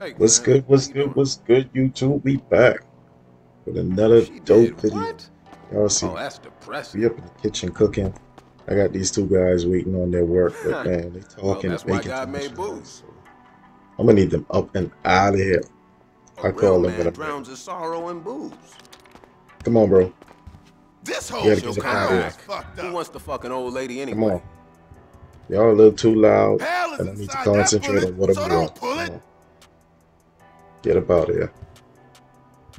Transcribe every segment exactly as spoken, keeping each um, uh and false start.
Hey, what's good? What's good? What's good? YouTube, we back with another she dope video. Y'all see? Oh, that's depressing. We up in the kitchen cooking. I got these two guys waiting on their work, but man, they talking well, making too much noise. I'm gonna need them up and out of here. A I call them, but I drowns his sorrow and booze. Come on, bro. This whole show kind of fucked up. Who wants the fucking old lady anyway? Come on. Y'all a little too loud, and I need to concentrate on what I'm doing. Get about here.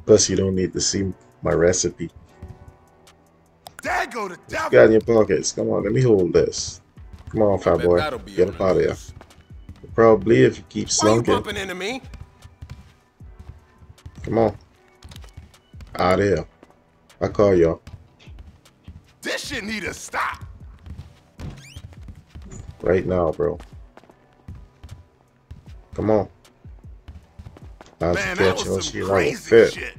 Plus, you don't need to see my recipe. Dad, go to devil. You got in your pockets. Come on, let me hold this. Come on, fat boy. Get up out of here. Probably if you keep slunking. Come on. Out of here. I call y'all. This shit need to stop. Right now, bro. Come on. I'll Man, that was some she crazy like shit.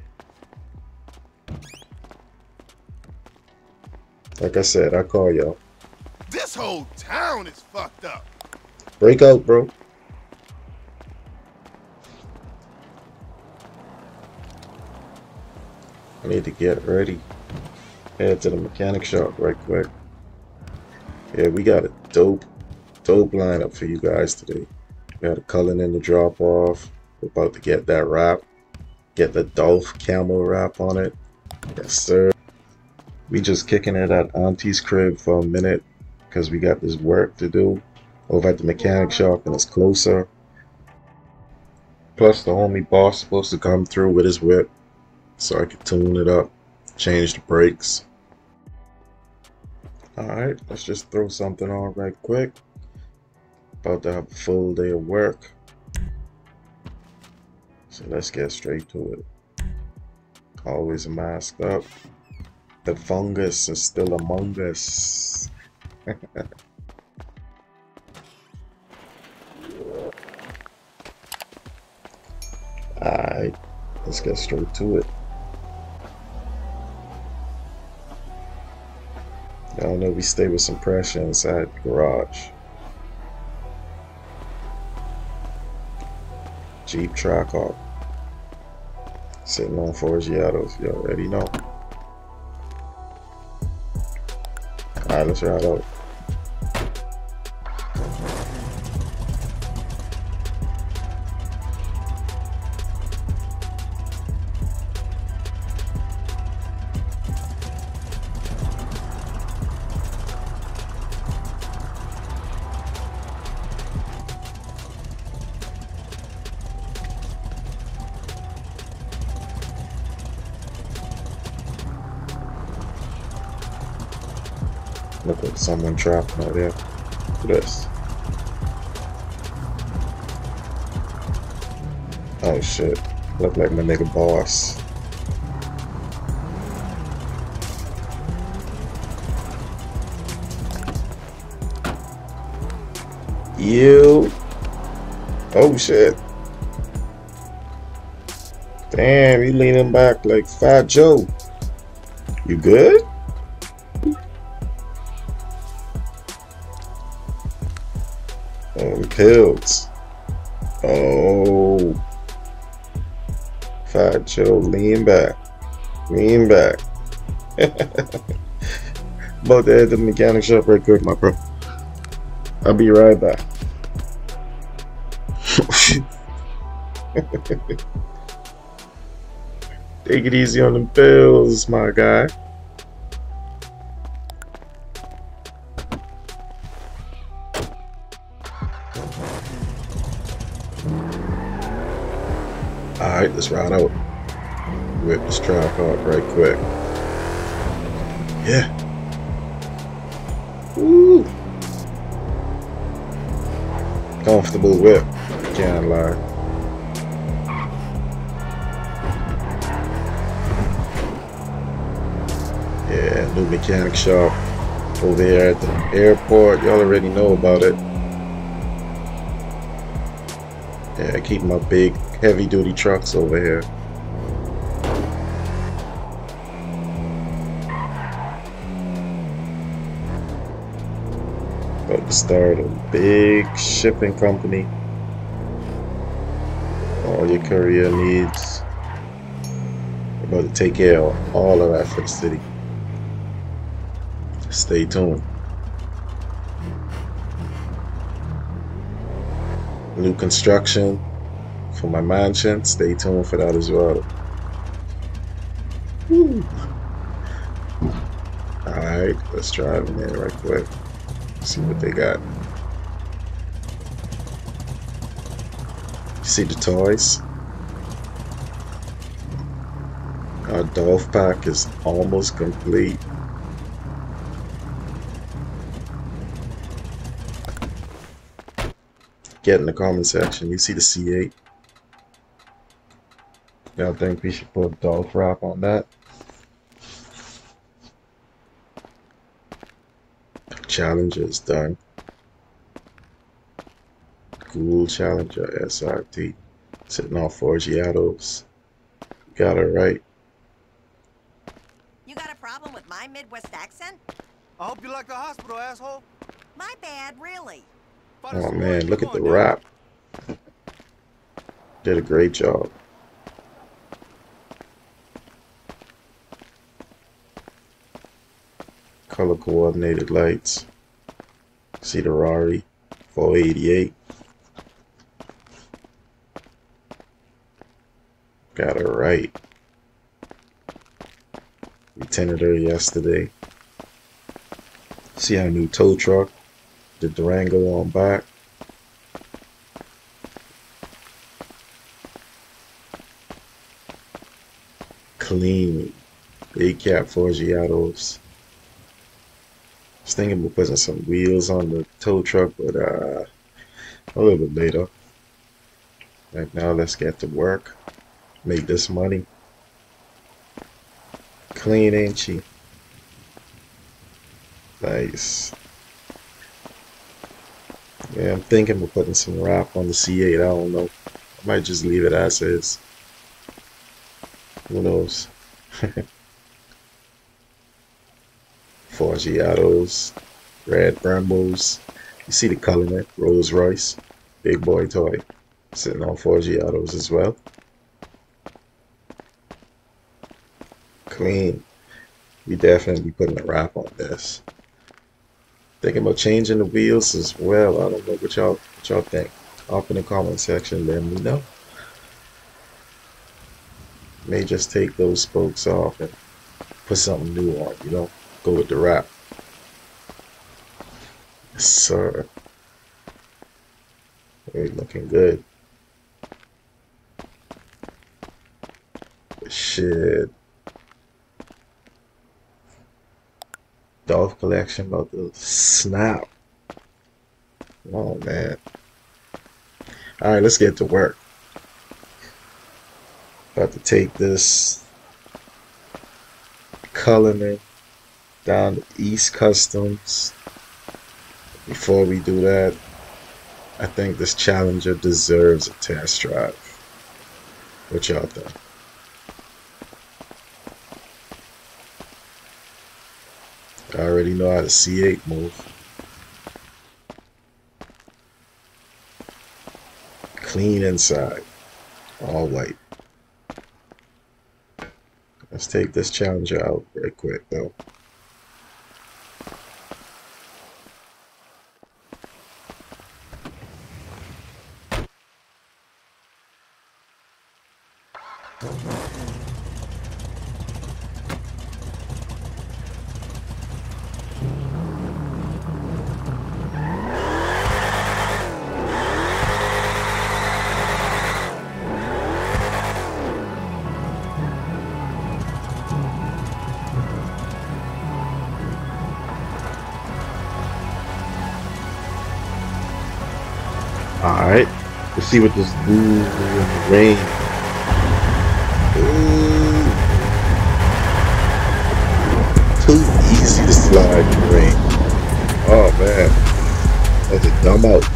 Like I said, I call y'all. This whole town is fucked up. Break out, bro. I need to get ready. Head to the mechanic shop right quick. Yeah, we got a dope, dope lineup for you guys today. We got a Cullinan in the drop off. We're about to get that wrap. Get the Dolph camo wrap on it. Yes, sir. We just kicking it at Auntie's crib for a minute because we got this work to do over at the mechanic shop, and it's closer. Plus, the homie boss supposed to come through with his whip, so I could tune it up, change the brakes. Alright, let's just throw something on right quick. About to have a full day of work, so let's get straight to it. Always masked up. The fungus is still among us. Alright, let's get straight to it. Y'all know we stay with some pressure inside the garage. Jeep tri-cop. Sitting on Forgiatos, you already know. Alright, let's ride out. Look like someone trapped out there. Look at this. Oh shit. Look like my nigga boss. You. Oh shit. Damn, you leaning back like Fat Joe. You good? Pills. Oh, Fat Joe, lean back, lean back. About to head to the mechanic shop right quick, my bro. I'll be right back. Take it easy on the pills, my guy. Alright, let's ride out. Whip this tripod right quick. Yeah. Woo. Comfortable whip. Can't lie. Yeah, new mechanic shop over there at the airport. Y'all already know about it. Yeah, I keep my big heavy duty trucks over here. About to start a big shipping company. all your courier needs. We're going to take care of all of that for the city. Stay tuned. New construction for my mansion. Stay tuned for that as well. Woo. All right, let's drive in there right quick. See what they got. See the toys. Our Dolph pack is almost complete. Get in the comment section. You see the C eight. Y'all think we should put Dolph wrap on that? Challenger is done. Cool Challenger S R T. Sitting on Forgiatos. Got it right. You got a problem with my Midwest accent? I hope you like the hospital, asshole. My bad, really. Oh man, look at the wrap. Did a great job. Color coordinated lights. See the Rari four eighty-eight. Got it right. We tended her yesterday. See our new tow truck. The Durango on back. Clean. Big cat Forgiatos. I was thinking about putting some wheels on the tow truck, but uh, a little bit later. Right now, let's get to work. Make this money. Clean, ain't she? Nice. Yeah, I'm thinking of putting some wrap on the C eight. I don't know. I might just leave it as is. Who knows? Forgiatos, red Brambos. You see the Cullinan, Rolls Royce, big boy toy, sitting on Forgiatos as well. Clean. We definitely putting a wrap on this. Thinking about changing the wheels as well. I don't know what y'all what y'all think. Up in the comment section, let me know. May just take those spokes off and put something new on. You know. Go with the wrap. Yes, sir. They're looking good. Shit. Dolph collection about to snap. Oh man. Alright, let's get to work. About to take this Cullinan down to East Customs. Before we do that, I think this Challenger deserves a test drive. What y'all think? I already know how the C eight move. Clean inside. All white. Let's take this Challenger out real quick though. Alright, let's see what this dude in the rain. Ooh. Too easy to slide in the rain. Oh man, that's a dumb out.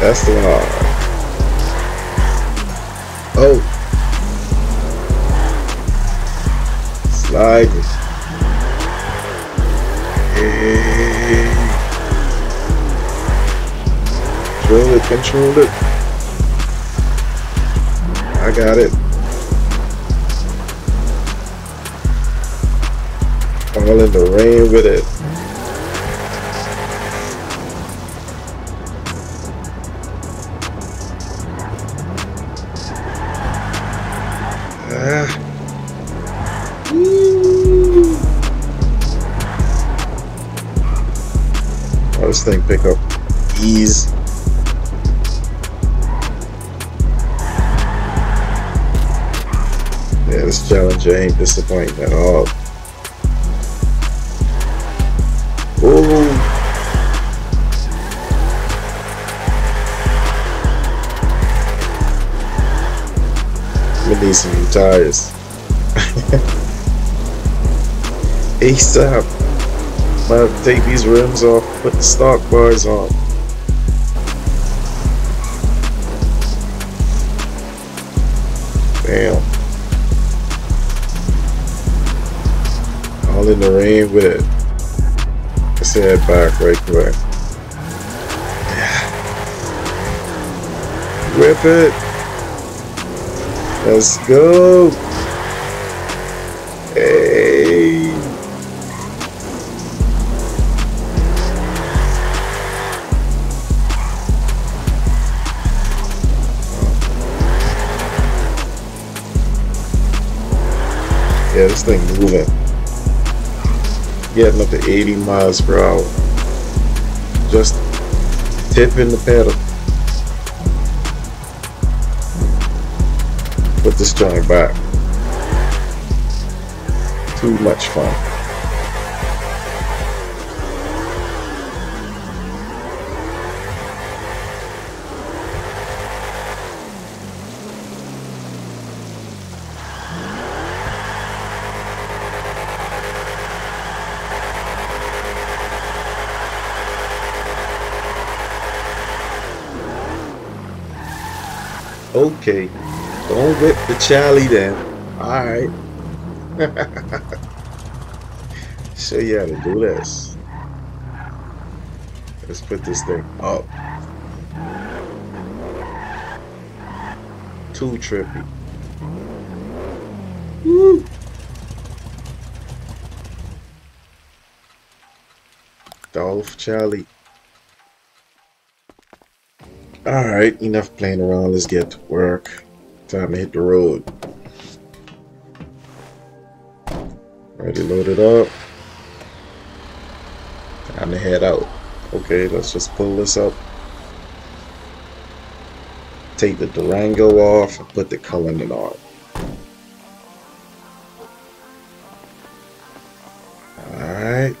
That's the one. Oh, slide this. Hey. Drill it, control it. I got it. All in the rain with it. Ah. Oh, this thing pick up ease. Yeah, this challenge ain't disappointing at all. I'm gonna need some new tires. ASAP. Might have to take these rims off, put the stock bars on. Damn. All in the rain with it. Head back right quick. Yeah. Whip it. Let's go. Hey. Yeah, this thing moving. Getting up to eighty miles per hour. Just tipping the pedal. Put this joint back. Too much fun. Okay, don't whip the Charlie then. Alright. Show you how to do this. Let's put this thing up. Too trippy. Woo. Dolph Charlie. Alright, enough playing around, let's get to work. Time to hit the road. Already loaded up. Time to head out. Okay, let's just pull this up. Take the Durango off and put the Cullinan on. Alright.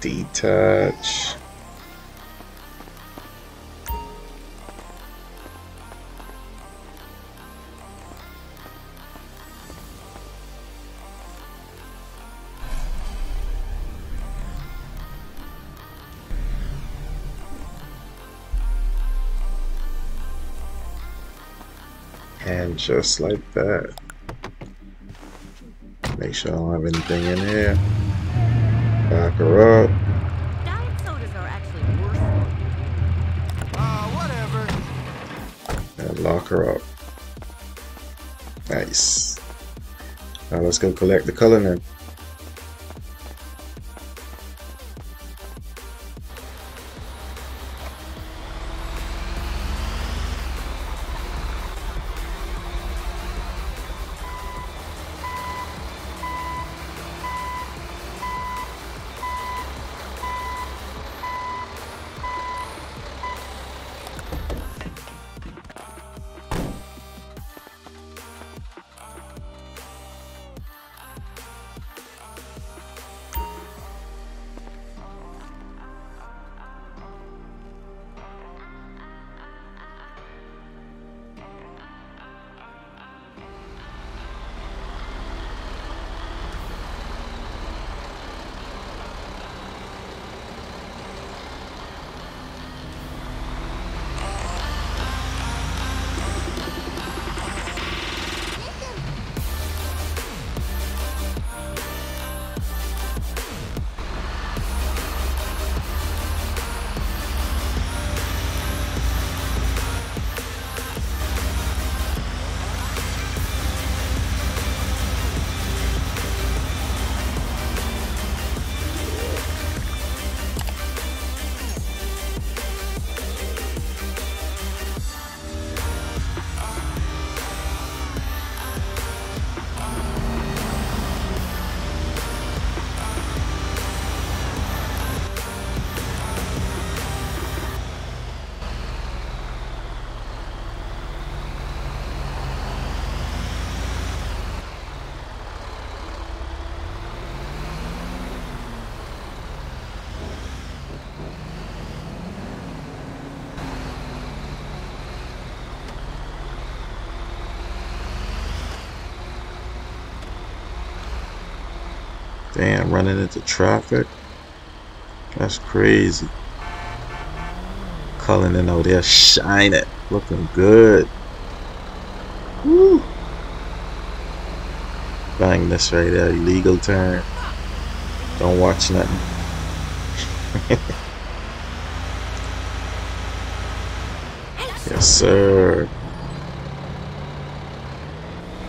Detach. And just like that. Make sure I don't have anything in here. Back her up. Diet sodas are actually worse. Uh, whatever. And lock her up. Nice. Now let's go collect the Cullinan. Damn, running into traffic. That's crazy. Cullinan over there shining, looking good. Woo. Bang this right there, illegal turn. Don't watch nothing. Yes, sir.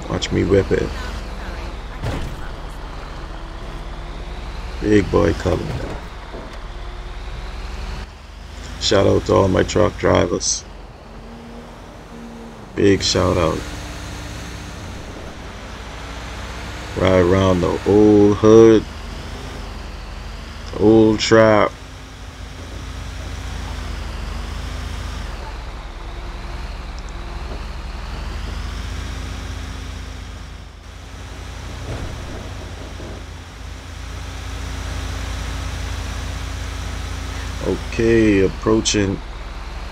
Watch me whip it. Big boy coming. Shout out to all my truck drivers. Big shout out. Right around the old hood, the old trap. Okay, approaching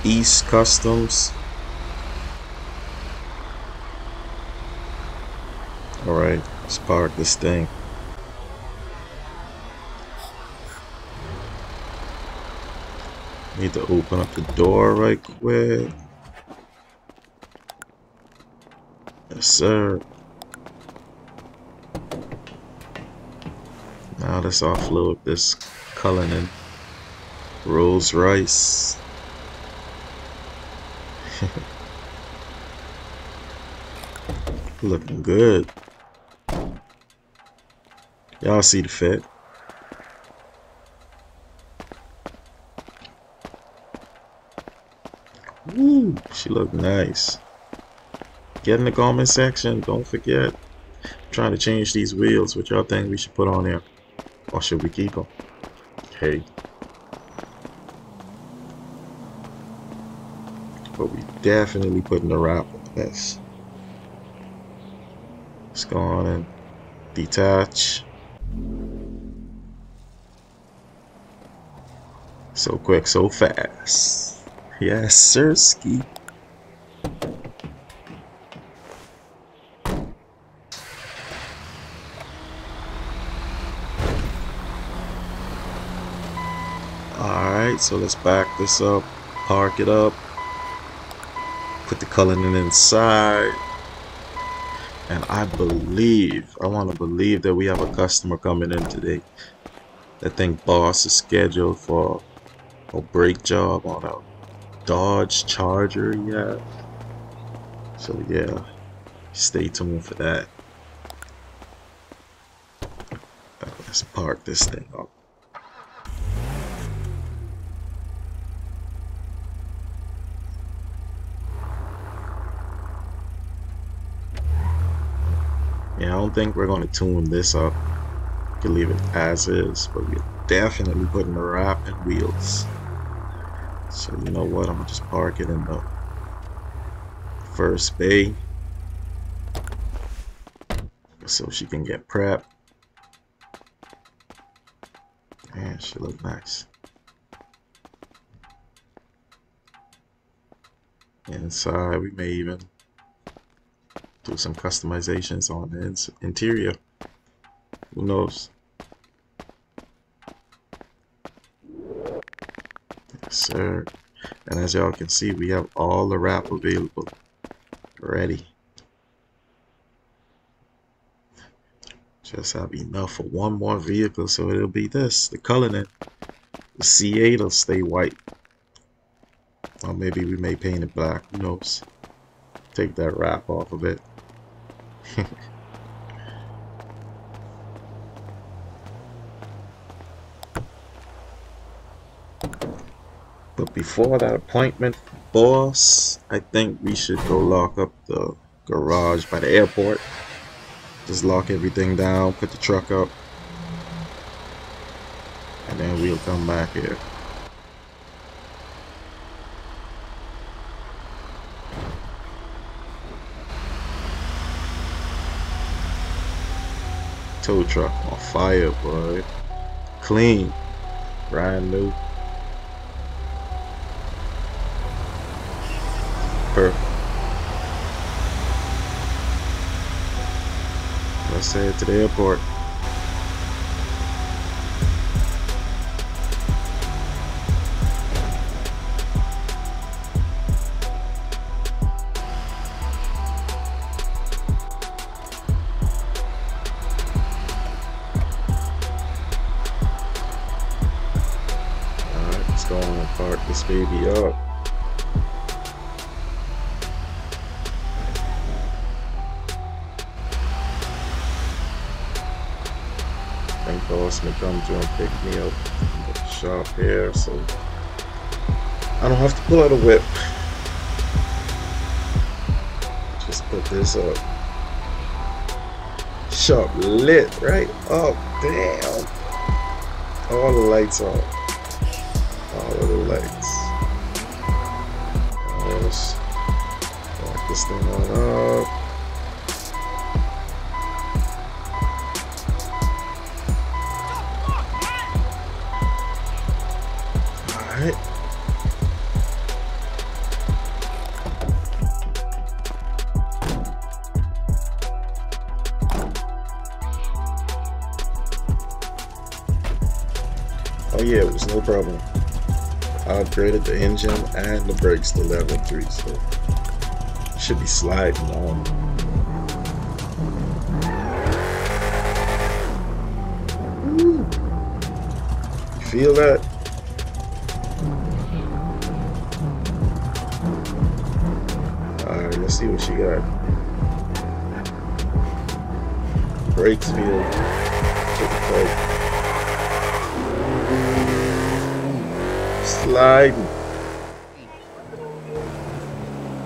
East Customs. Alright, let's park this thing. Need to open up the door right quick. Yes, sir. Now let's offload this Cullinan Rolls Rice. Looking good. Y'all see the fit. Woo, she look nice. Get in the comment section. Don't forget. I'm trying to change these wheels. What y'all think we should put on there? Or should we keep them? Okay. But we definitely putting a wrap on this. Let's go on and detach. So quick, so fast. Yes, sir, ski. Alright, so let's back this up, park it up. Put the Cullinan inside, and I believe, I want to believe that we have a customer coming in today. That thing boss is scheduled for a brake job on a Dodge Charger, yeah. So yeah, stay tuned for that. Let's park this thing up. Yeah, I don't think we're going to tune this up. We can leave it as is, but we're definitely putting a wrap and wheels. So you know what? I'm going to just park it in the first bay so she can get prepped. Man, she look nice. Inside, we may even do some customizations on the in interior. Who knows? Yes, sir. And as y'all can see, we have all the wrap available, ready. Just have enough for one more vehicle, so it'll be this, the Cullinan. The C eight will stay white, or maybe we may paint it black. Who knows? Take that wrap off of it. But before that appointment, boss, I think we should go lock up the garage by the airport. Just lock everything down, put the truck up, and then we'll come back here. Tow truck on fire, boy. Clean. Brand new. Perfect. Let's head to the airport. just gonna park this baby up. Thank boss may come to and pick me up at the shop here, so I don't have to pull out a whip. Just put this up. Shop lit right up. Damn. All the lights on. All of the lights. Let's back this thing on up. Alright. Oh yeah, it was no problem. I upgraded the engine and the brakes to level three, so it should be sliding on. You feel that? Alright, let's see what she got. Brakes feel. Sliding.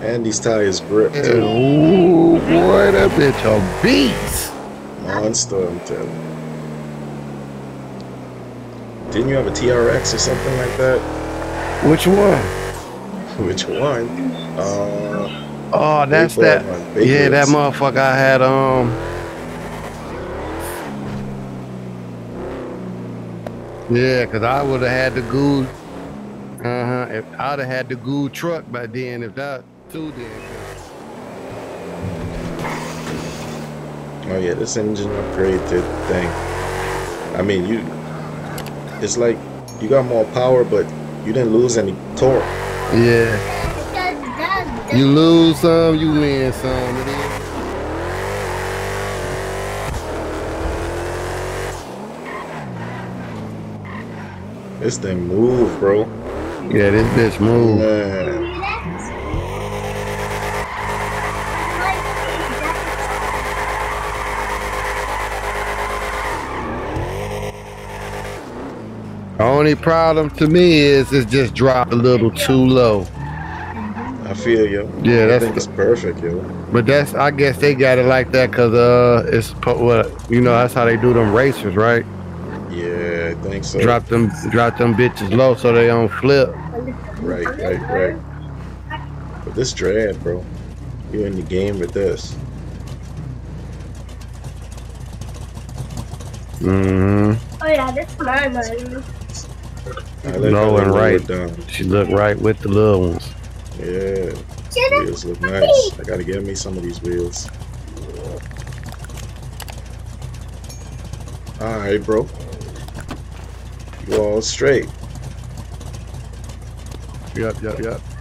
And these tires grip too. Ooh, boy, that bitch a beast. Monster, I'm telling you. Didn't you have a T R X or something like that? Which one? Which one? Uh, oh, that's that. Yeah, that motherfucker I had. Um. Yeah, because I would have had the goo. Uh huh. If I'd have had the goo truck by then, if that too did. Oh yeah, this engine upgraded thing. I mean, you. It's like you got more power, but you didn't lose any torque. Yeah. You lose some, you win some. This thing move, bro. Yeah, this bitch move. Man. Only problem to me is it's just dropped a little too low. I feel you. Yeah, that's I think it's perfect, yo. But that's, I guess they got it like that because uh, it's what you know. That's how they do them racers, right? Yeah, I think so. Drop them, drop them bitches low so they don't flip. Right, right, right. But this drag, bro, you're in the game with this. Mm hmm. Oh yeah, that's my money. Low and right. She looked right with the little ones. Yeah. The wheels look nice. I gotta get me some of these wheels. Alright, bro. You all straight. Yep, yep, yep.